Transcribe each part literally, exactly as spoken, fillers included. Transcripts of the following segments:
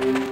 You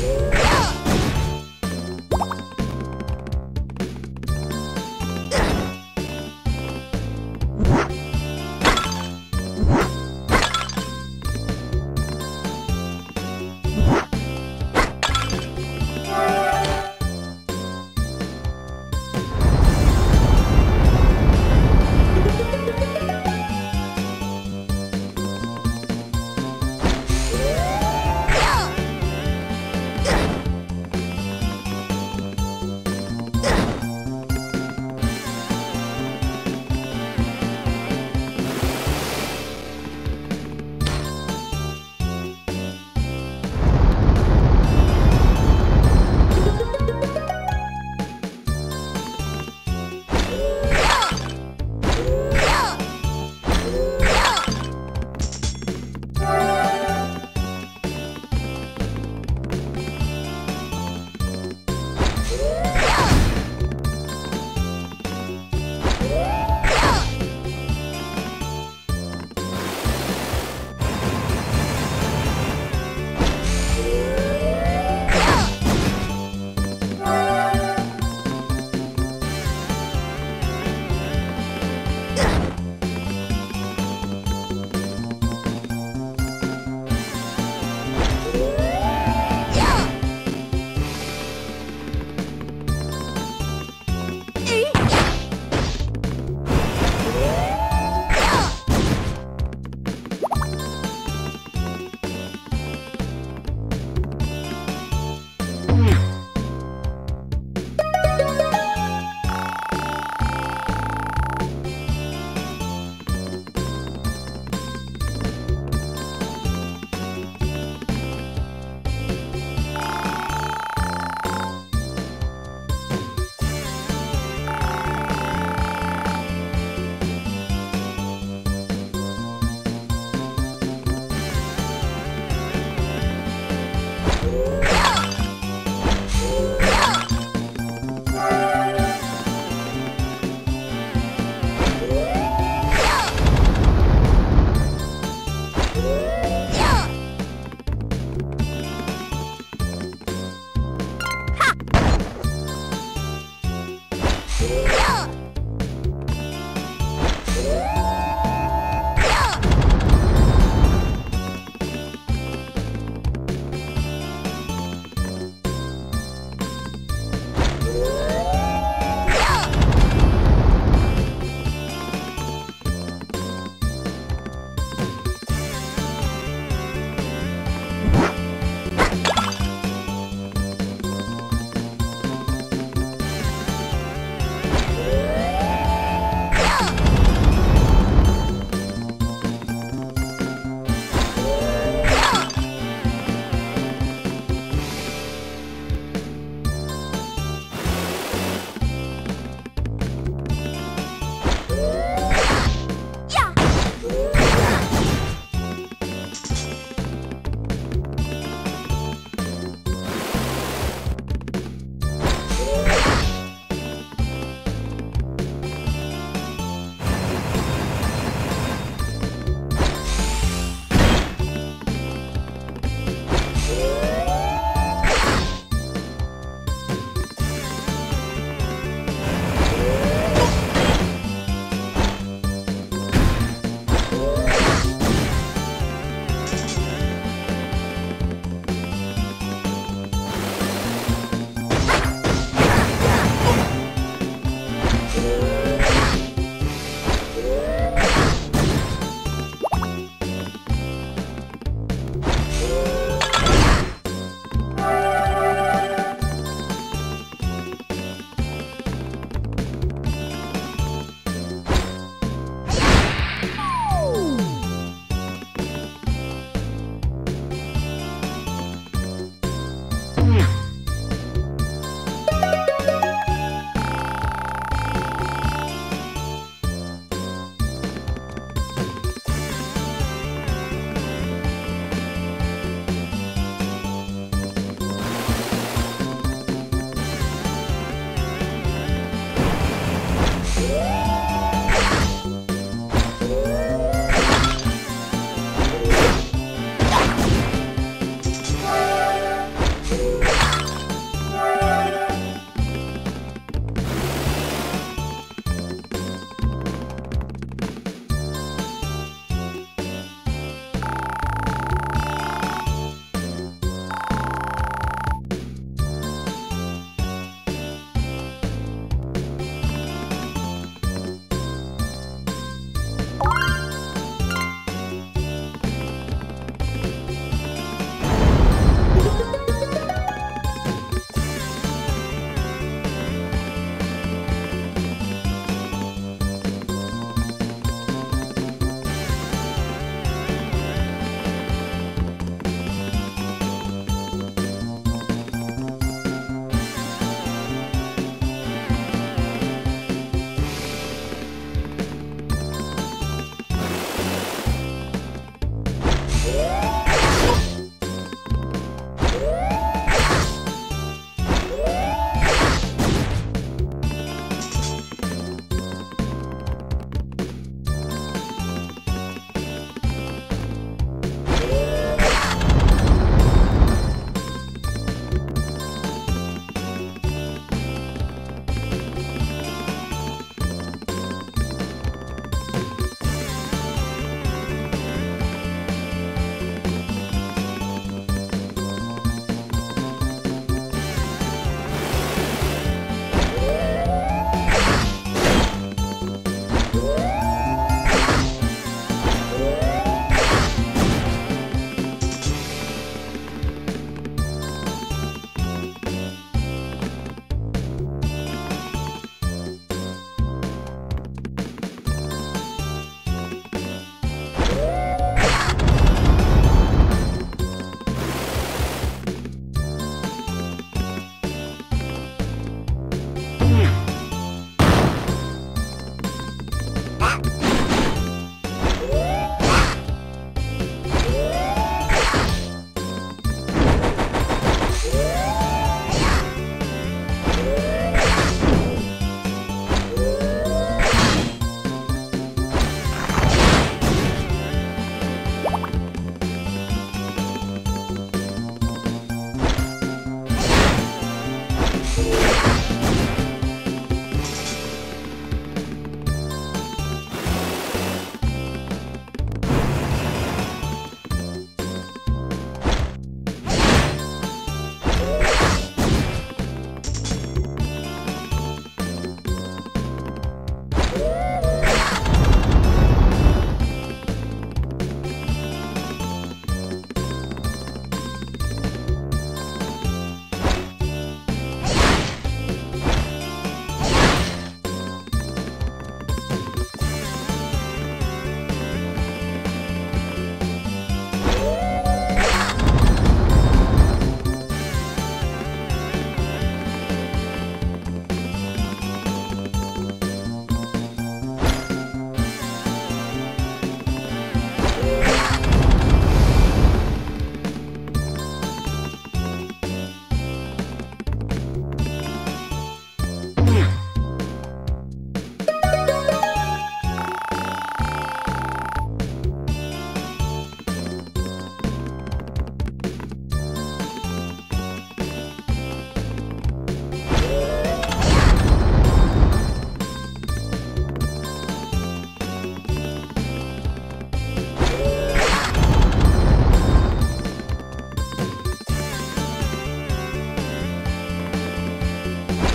Yeah.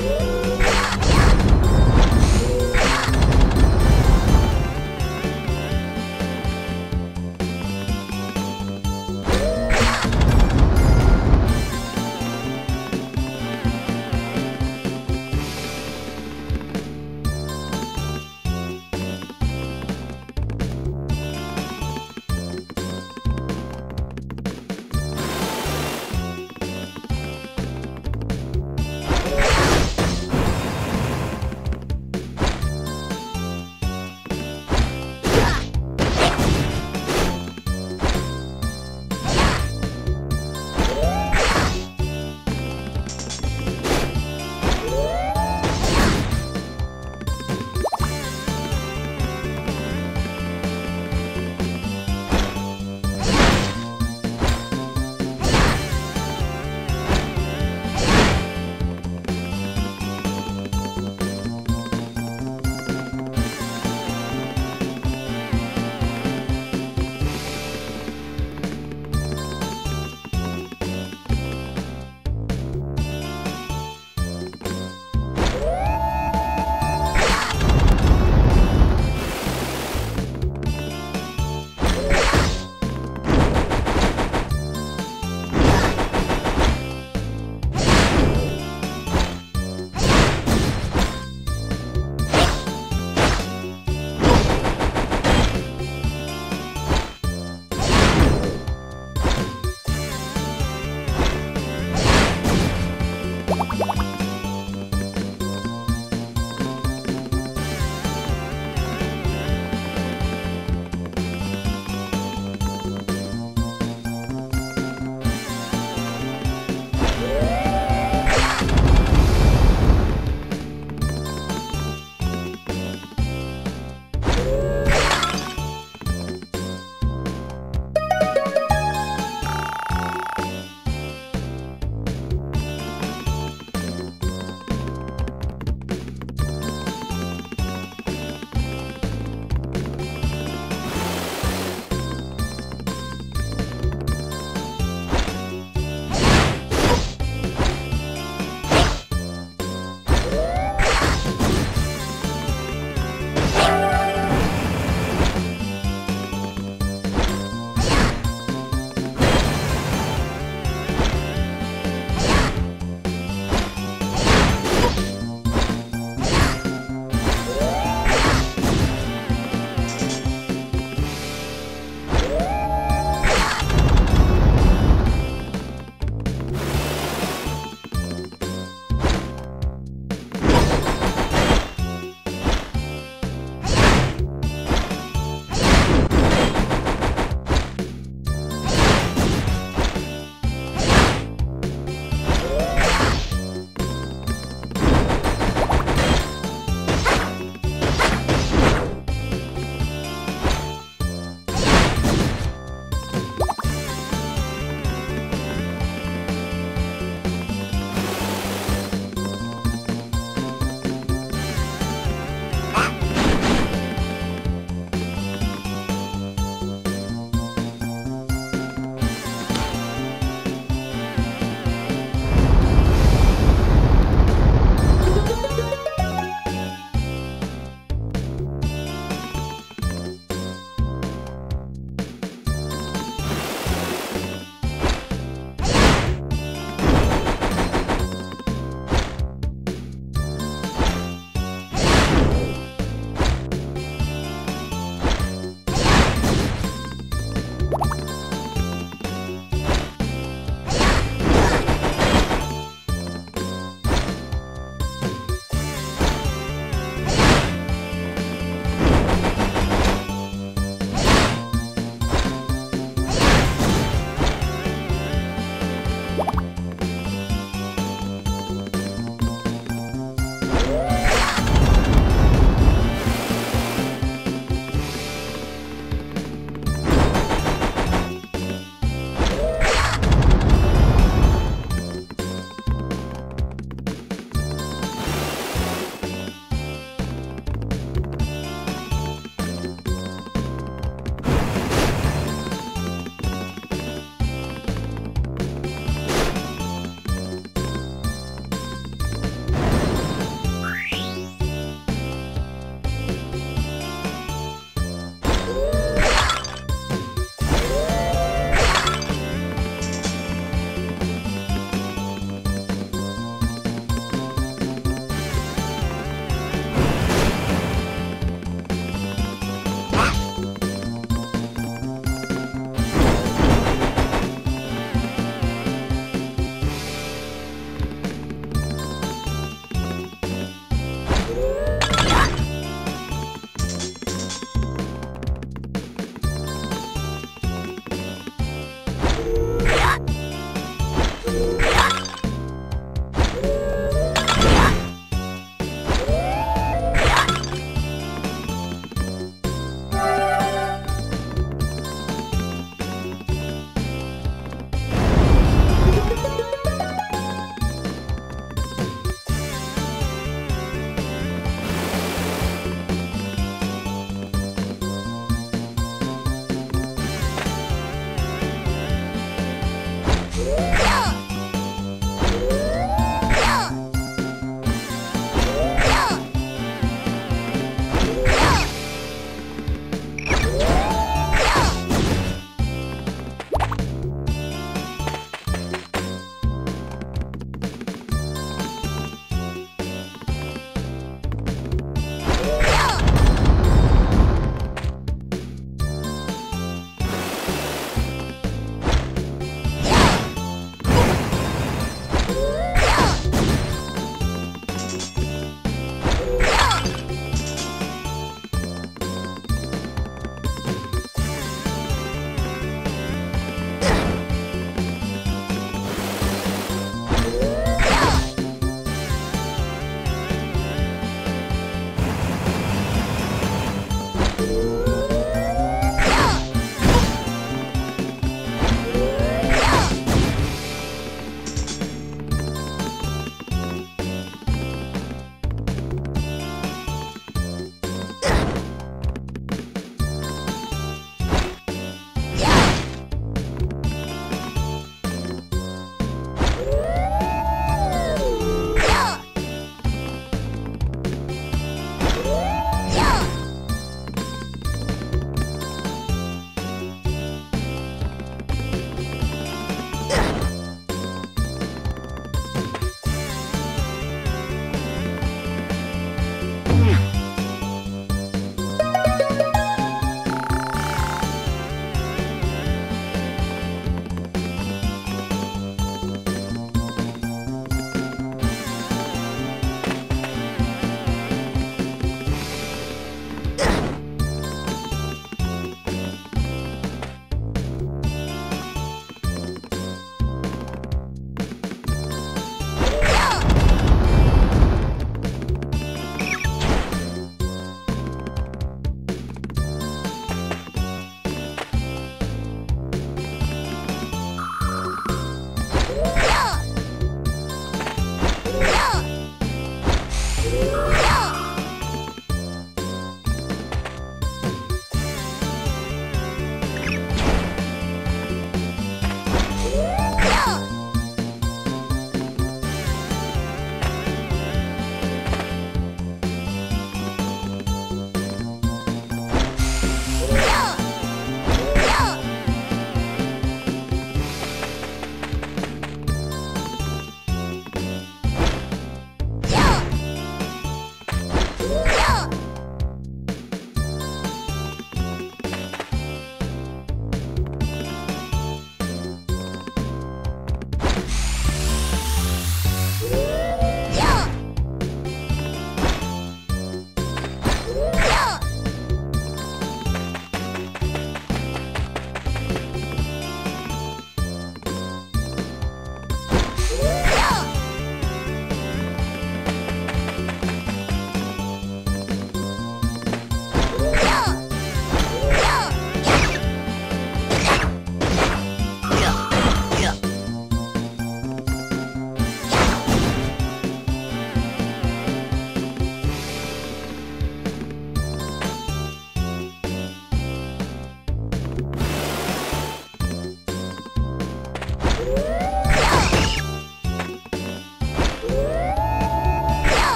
You